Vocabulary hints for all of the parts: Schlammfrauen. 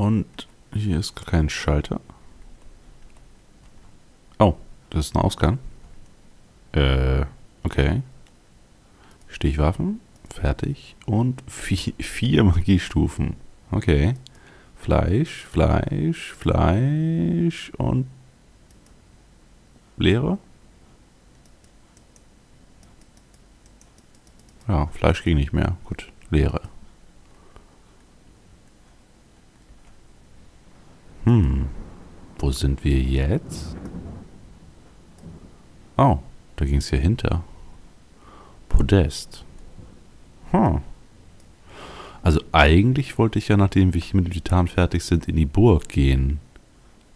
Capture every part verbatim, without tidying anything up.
Und hier ist kein Schalter. Oh, das ist ein Ausgang. Äh, okay. Stichwaffen. Fertig. Und vier, vier Magiestufen. Okay. Fleisch, Fleisch, Fleisch und Leere. Ja, Fleisch ging nicht mehr. Gut, Leere. Hm. Wo sind wir jetzt? Oh, da ging es hier hinter. Podest. Hm. Also eigentlich wollte ich ja, nachdem wir hier mit dem Titan fertig sind, in die Burg gehen.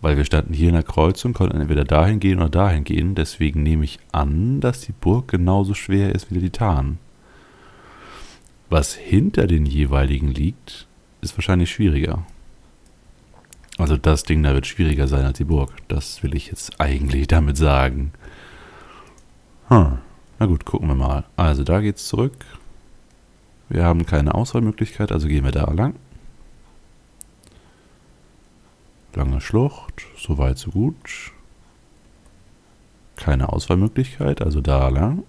Weil wir standen hier in der Kreuzung, konnten entweder dahin gehen oder dahin gehen. Deswegen nehme ich an, dass die Burg genauso schwer ist wie der Titan. Was hinter den jeweiligen liegt, ist wahrscheinlich schwieriger. Also das Ding da wird schwieriger sein als die Burg. Das will ich jetzt eigentlich damit sagen. Hm. Na gut, gucken wir mal. Also da geht's zurück. Wir haben keine Auswahlmöglichkeit, also gehen wir da lang. Lange Schlucht, so weit, so gut. Keine Auswahlmöglichkeit, also da lang.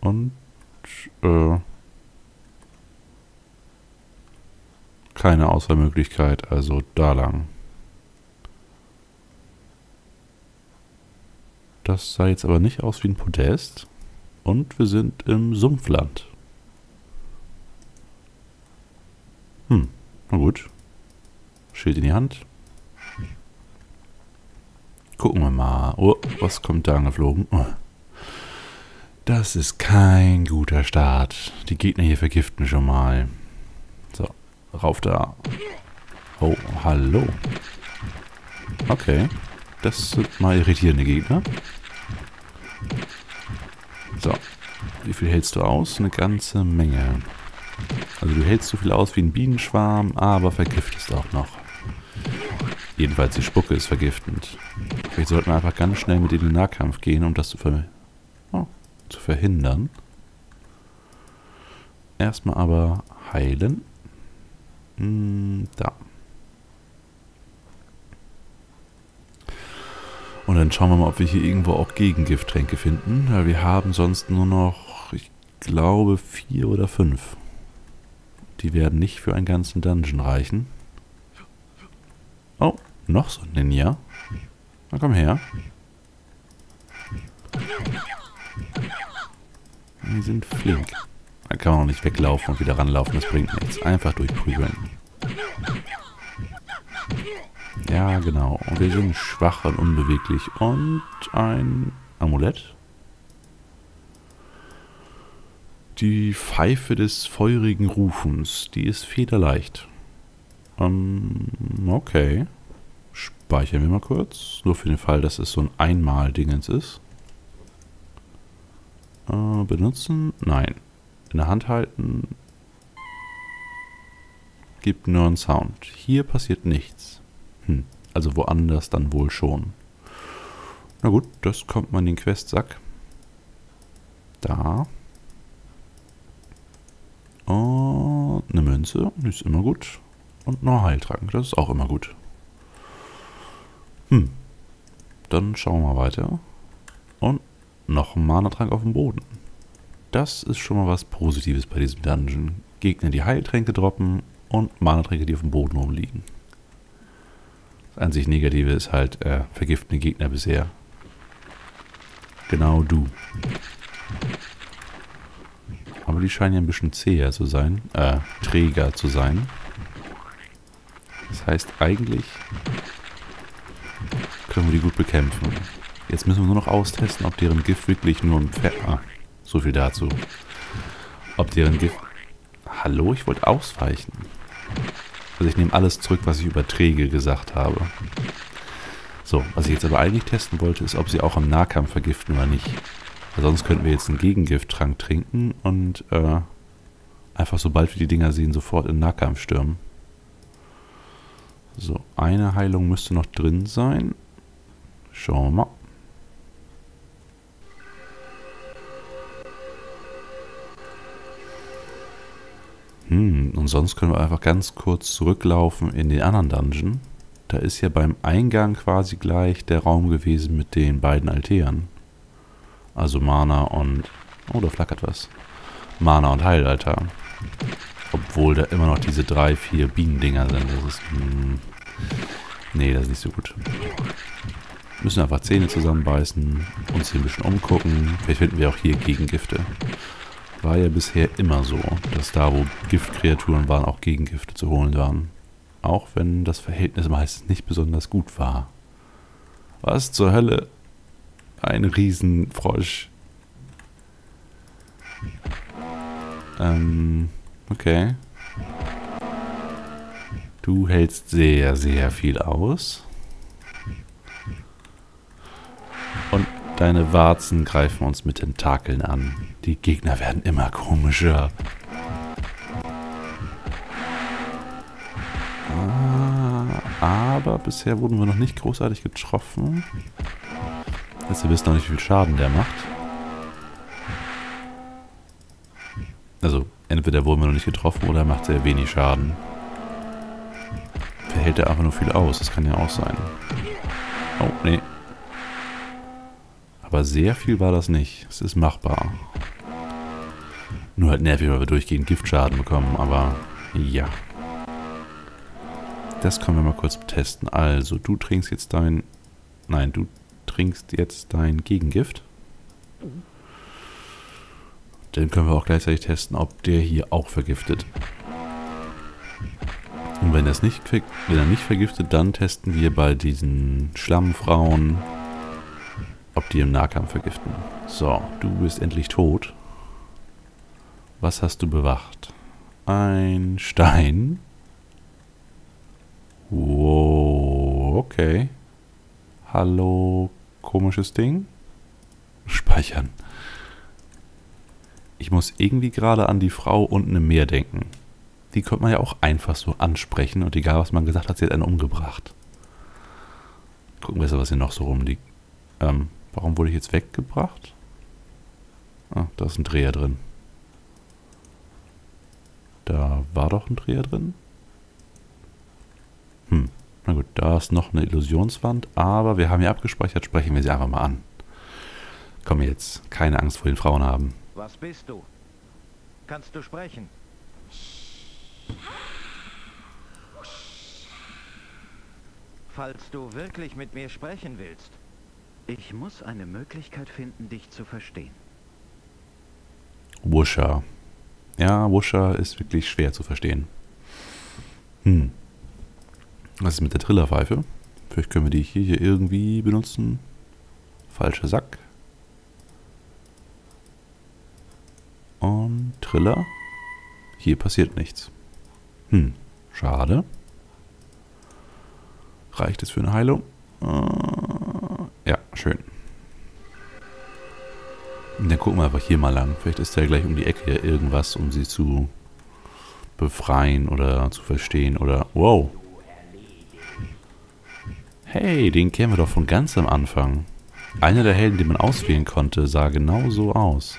Und äh, keine Auswahlmöglichkeit, also da lang. Das sah jetzt aber nicht aus wie ein Podest. Und wir sind im Sumpfland. Hm, na gut. Schild in die Hand. Gucken wir mal. Oh, was kommt da angeflogen? Oh. Das ist kein guter Start. Die Gegner hier vergiften schon mal. So, rauf da. Oh, hallo. Okay. Das sind mal irritierende Gegner. So, wie viel hältst du aus? Eine ganze Menge. Also du hältst so viel aus wie ein Bienenschwarm, aber vergiftest auch noch. Jedenfalls die Spucke ist vergiftend. Vielleicht sollten wir einfach ganz schnell mit in den Nahkampf gehen, um das zu, ver oh, zu verhindern. Erstmal aber heilen. Hm, da. Und dann schauen wir mal, ob wir hier irgendwo auch Gegengifttränke finden, weil wir haben sonst nur noch, ich glaube, vier oder fünf. Die werden nicht für einen ganzen Dungeon reichen. Oh, noch so ein Ninja. Na komm her. Die sind flink. Da kann man auch nicht weglaufen und wieder ranlaufen, das bringt nichts. Einfach durchprügeln. Ja, genau. Und wir sind schwach und unbeweglich. Und ein Amulett. Die Pfeife des feurigen Rufens. Die ist federleicht. Ähm, okay. Speichern wir mal kurz. Nur für den Fall, dass es so ein Einmal-Dingens ist. Äh, benutzen? Nein. In der Hand halten. Gibt nur einen Sound. Hier passiert nichts. Hm, also woanders dann wohl schon. Na gut, das kommt mal in den Questsack. Da. Und eine Münze, die ist immer gut. Und noch Heiltrank, das ist auch immer gut. Hm, dann schauen wir weiter. Und noch ein Mana-Trank auf dem Boden. Das ist schon mal was Positives bei diesem Dungeon. Gegner, die Heiltränke droppen und Mana-Tränke, die auf dem Boden rumliegen. Das an sich Negative ist halt äh, vergiftende Gegner bisher. Genau du. Aber die scheinen ja ein bisschen zäher zu sein, äh, träger zu sein. Das heißt, eigentlich können wir die gut bekämpfen. Jetzt müssen wir nur noch austesten, ob deren Gift wirklich nur im Pferd... Ah, so viel dazu. Ob deren Gift... Hallo, ich wollte ausweichen. Also ich nehme alles zurück, was ich über träge gesagt habe. So, was ich jetzt aber eigentlich testen wollte, ist, ob sie auch im Nahkampf vergiften oder nicht. Weil sonst könnten wir jetzt einen Gegengifttrank trinken und äh, einfach sobald wir die Dinger sehen, sofort in den Nahkampf stürmen. So, eine Heilung müsste noch drin sein. Schauen wir mal. Hm, und sonst können wir einfach ganz kurz zurücklaufen in den anderen Dungeon. Da ist ja beim Eingang quasi gleich der Raum gewesen mit den beiden Altären. Also Mana und... Oh, da flackert was. Mana und Heilaltar. Obwohl da immer noch diese drei, vier Bienendinger sind. Das ist... Mh, nee, das ist nicht so gut. Müssen einfach Zähne zusammenbeißen, uns hier ein bisschen umgucken. Vielleicht finden wir auch hier Gegengifte. War ja bisher immer so, dass da, wo Giftkreaturen waren, auch Gegengifte zu holen waren. Auch wenn das Verhältnis meistens nicht besonders gut war. Was zur Hölle? Ein Riesenfrosch. Ähm, okay. Du hältst sehr, sehr viel aus. Und deine Warzen greifen uns mit Tentakeln an. Die Gegner werden immer komischer. Ah, aber bisher wurden wir noch nicht großartig getroffen. Jetzt wissen wir noch nicht, wie viel Schaden der macht. Also, entweder wurden wir noch nicht getroffen oder er macht sehr wenig Schaden. Verhält er einfach nur viel aus, das kann ja auch sein. Oh, nee. Aber sehr viel war das nicht. Es ist machbar. Nur halt nervig, weil wir durchgehend Giftschaden bekommen, aber ja. Das können wir mal kurz testen. Also, du trinkst jetzt dein... Nein, du trinkst jetzt dein Gegengift. Dann können wir auch gleichzeitig testen, ob der hier auch vergiftet. Und wenn, das nicht, wenn er nicht vergiftet, dann testen wir bei diesen Schlammfrauen, ob die im Nahkampf vergiften. So, du bist endlich tot. Was hast du bewacht? Ein Stein. Wow, okay. Hallo, komisches Ding. Speichern. Ich muss irgendwie gerade an die Frau unten im Meer denken. Die konnte man ja auch einfach so ansprechen und egal was man gesagt hat, sie hat einen umgebracht. Gucken wir jetzt, was hier noch so rumliegt. Ähm, warum wurde ich jetzt weggebracht? Ah, da ist ein Dreher drin. Da war doch ein Dreher drin. Hm, na gut, da ist noch eine Illusionswand, aber wir haben hier abgespeichert, sprechen wir sie einfach mal an. Komm jetzt, keine Angst vor den Frauen haben. Was bist du? Kannst du sprechen? Falls du wirklich mit mir sprechen willst, ich muss eine Möglichkeit finden, dich zu verstehen. Wusha. Ja, Wusha ist wirklich schwer zu verstehen. Hm. Was ist mit der Trillerpfeife? Vielleicht können wir die hier irgendwie benutzen. Falscher Sack. Und Triller. Hier passiert nichts. Hm. Schade. Reicht es für eine Heilung? Uh, ja, schön. Und dann gucken wir einfach hier mal lang. Vielleicht ist da ja gleich um die Ecke irgendwas, um sie zu befreien oder zu verstehen oder... Wow! Hey, den kennen wir doch von ganz am Anfang. Einer der Helden, den man auswählen konnte, sah genau so aus.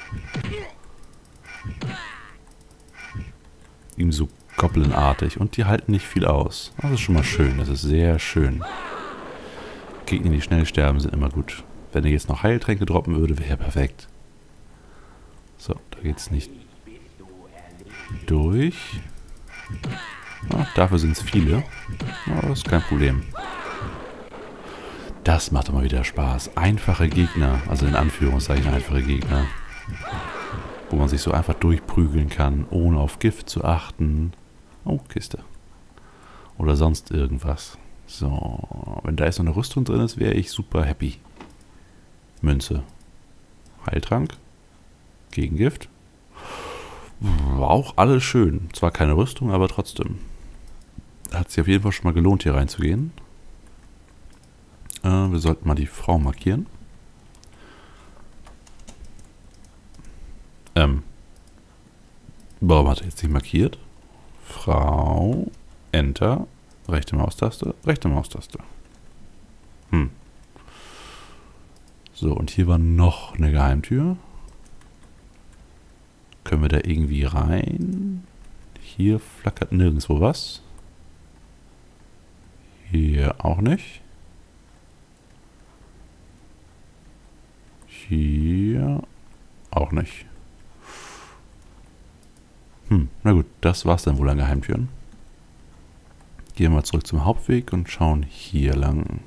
Ihm so goblinartig und die halten nicht viel aus. Das ist schon mal schön, das ist sehr schön. Gegner, die schnell sterben, sind immer gut. Wenn er jetzt noch Heiltränke droppen würde, wäre er perfekt. So, da geht's nicht durch. Ach, dafür sind es viele. Aber das ist kein Problem. Das macht immer wieder Spaß. Einfache Gegner, also in Anführungszeichen einfache Gegner. Wo man sich so einfach durchprügeln kann, ohne auf Gift zu achten. Oh, Kiste. Oder sonst irgendwas. So, wenn da jetzt noch eine Rüstung drin ist, wäre ich super happy. Münze. Heiltrank. Gegengift. War auch alles schön. Zwar keine Rüstung, aber trotzdem. Hat sich auf jeden Fall schon mal gelohnt, hier reinzugehen. Äh, wir sollten mal die Frau markieren. Ähm. Warum hat er jetzt nicht markiert? Frau. Enter. Rechte Maustaste, rechte Maustaste. Hm. So, und hier war noch eine Geheimtür. Können wir da irgendwie rein? Hier flackert nirgendwo was. Hier auch nicht. Hier auch nicht. Hm, na gut, das war's dann wohl an Geheimtüren. Gehen wir zurück zum Hauptweg und schauen hier lang.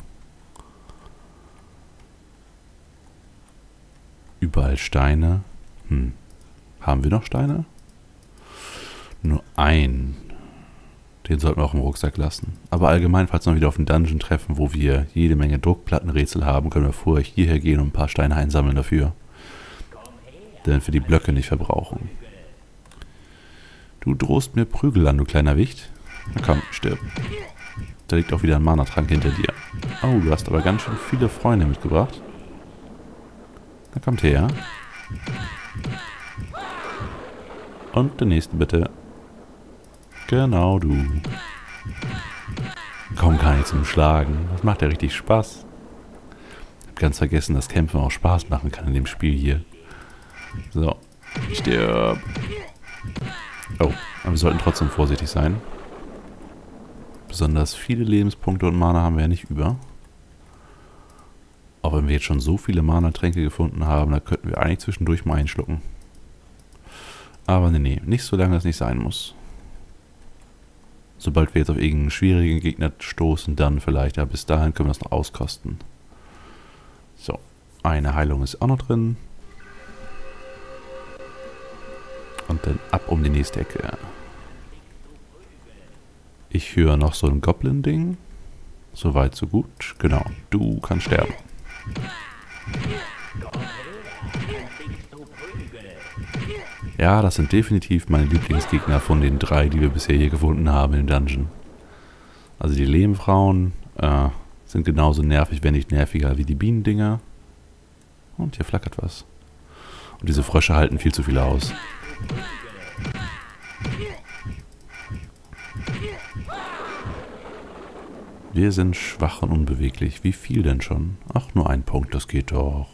Überall Steine. Hm, haben wir noch Steine? Nur einen. Den sollten wir auch im Rucksack lassen. Aber allgemein, falls wir wieder auf den Dungeon treffen, wo wir jede Menge Druckplattenrätsel haben, können wir vorher hierher gehen und ein paar Steine einsammeln dafür. Denn wir die Blöcke nicht verbrauchen. Du drohst mir Prügel an, du kleiner Wicht. Na komm, stirb. Da liegt auch wieder ein Mana-Trank hinter dir. Oh, du hast aber ganz schön viele Freunde mitgebracht. Na kommt her. Und den nächsten bitte. Genau, du. Komm, gar nicht zum Schlagen. Das macht ja richtig Spaß. Ich hab ganz vergessen, dass Kämpfen auch Spaß machen kann in dem Spiel hier. So. Stirb. Oh, aber wir sollten trotzdem vorsichtig sein. Besonders viele Lebenspunkte und Mana haben wir ja nicht über. Auch wenn wir jetzt schon so viele Mana-Tränke gefunden haben, da könnten wir eigentlich zwischendurch mal einschlucken. Aber nee, nee, nicht so lange es nicht sein muss. Sobald wir jetzt auf irgendeinen schwierigen Gegner stoßen, dann vielleicht. Aber bis dahin können wir das noch auskosten. So, eine Heilung ist auch noch drin. Und dann ab um die nächste Ecke. Ich höre noch so ein Goblin-Ding. Soweit, so gut. Genau. Du kannst sterben. Ja, das sind definitiv meine Lieblingsgegner von den drei, die wir bisher hier gefunden haben im Dungeon. Also die Lehmfrauen äh, sind genauso nervig, wenn nicht nerviger, wie die Bienendinger. Und hier flackert was. Und diese Frösche halten viel zu viel aus. Wir sind schwach und unbeweglich. Wie viel denn schon? Ach, nur ein Punkt, das geht doch.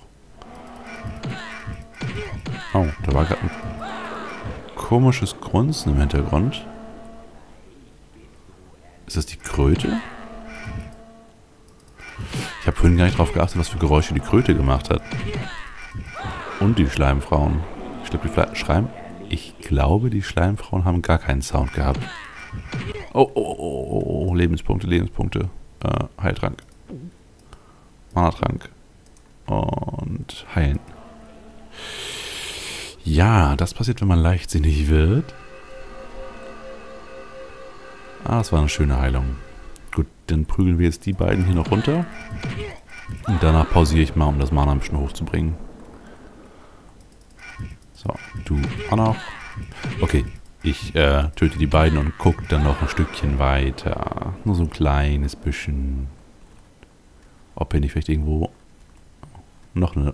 Oh, da war gerade ein komisches Grunzen im Hintergrund. Ist das die Kröte? Ich habe vorhin gar nicht drauf geachtet, was für Geräusche die Kröte gemacht hat. Und die Schlammfrauen. Ich glaube, die Schleim... Ich glaube, die Schlammfrauen haben gar keinen Sound gehabt. Oh, oh, oh, oh, Lebenspunkte, Lebenspunkte. Äh, Heiltrank. Mana-Trank. Und heilen. Ja, das passiert, wenn man leichtsinnig wird. Ah, das war eine schöne Heilung. Gut, dann prügeln wir jetzt die beiden hier noch runter. Und danach pausiere ich mal, um das Mana ein bisschen hochzubringen. So, du auch noch. Okay. Ich äh, töte die beiden und gucke dann noch ein Stückchen weiter. Nur so ein kleines bisschen. Ob hier nicht vielleicht irgendwo noch eine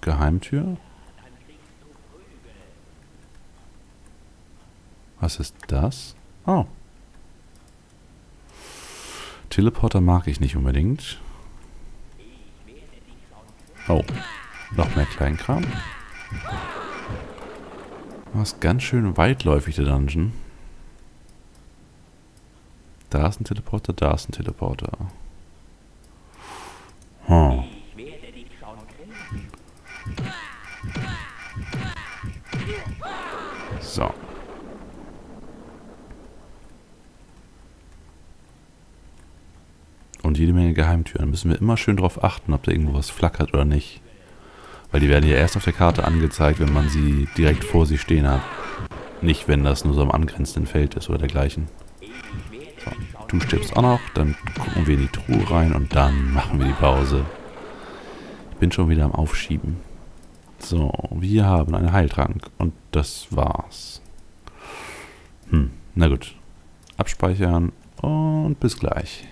Geheimtür? Was ist das? Oh. Teleporter mag ich nicht unbedingt. Oh. Noch mehr Kleinkram. Das ist ganz schön weitläufig, der Dungeon. Da ist ein Teleporter, da ist ein Teleporter. Hm. So. Und jede Menge Geheimtüren. Da müssen wir immer schön drauf achten, ob da irgendwo was flackert oder nicht. Weil die werden ja erst auf der Karte angezeigt, wenn man sie direkt vor sich stehen hat. Nicht, wenn das nur so am angrenzenden Feld ist oder dergleichen. So, du stirbst auch noch, dann gucken wir in die Truhe rein und dann machen wir die Pause. Ich bin schon wieder am Aufschieben. So, wir haben einen Heiltrank und das war's. Hm, na gut. Abspeichern und bis gleich.